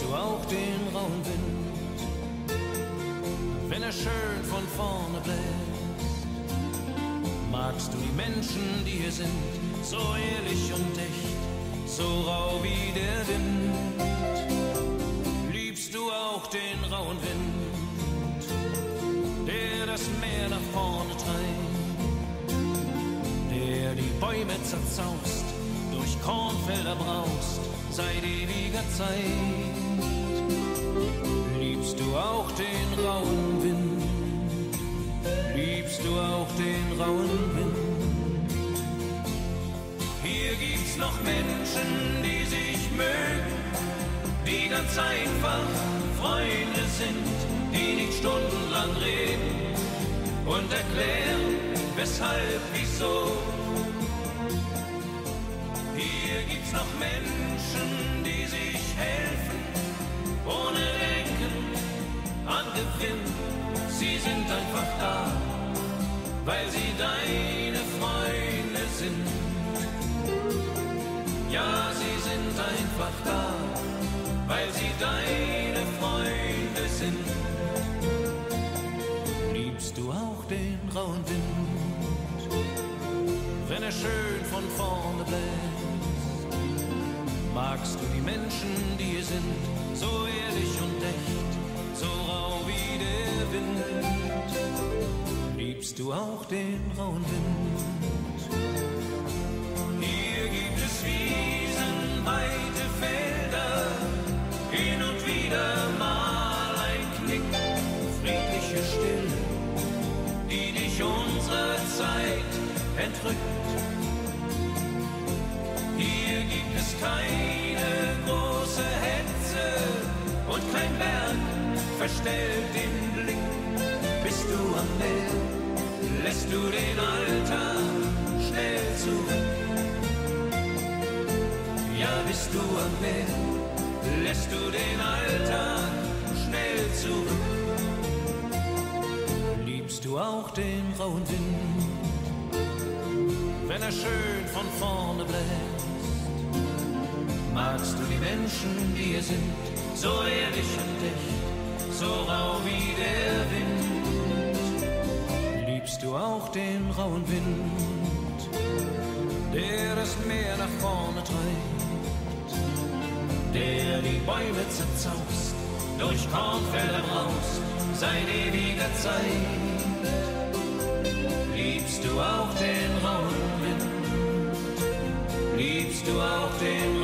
spürst du auch den rauen Wind, wenn er schön von vorne bläst. Magst du die Menschen, die hier sind, so ehrlich und echt, so rau wie der Wind? Liebst du auch den rauen Wind, der das Meer nach vorne treibt, der die Bäume zerzaust, durch Kornfelder braust, seit ewiger Zeit? Liebst du auch den rauen Wind? Liebst du auch den rauen Wind? Hier gibt's noch Menschen, die sich mögen, die ganz einfach Freunde sind, die nicht stundenlang reden und erklären, weshalb, wieso. Hier gibt's noch Menschen, die sich helfen, ohne Denken an Gewinn. Sie sind einfach da, weil sie deine Freunde sind. Ja, sie sind einfach da, weil sie deine Freunde sind. Liebst du auch den rauen Wind, wenn er schön von vorne bläst? Magst du die Menschen, die hier sind, so ehrlich und echt, so rau wie der Wind? Liebst du auch den rauen Wind? Hier gibt es Wiesen, weite Felder, hin und wieder mal ein Knick, friedliche Stille, die dich unserer Zeit entrückt. Hier gibt es keine große Hetze und kein Berg verstellt den Blick. Bist du am Meer, lässt du den Alltag schnell zurück. Ja, bist du am Meer, lässt du den Alltag schnell zurück. Liebst du auch den rauen Wind, wenn er schön von vorne bläst? Magst du die Menschen, die hier sind, so ehrlich und echt, so rau wie der Wind? Liebst du auch den rauen Wind, der das Meer nach vorne treibt, der die Bäume zerzaust, durch Kornfelder braust, seit ewiger Zeit? Liebst du auch den rauen Wind? Liebst du auch den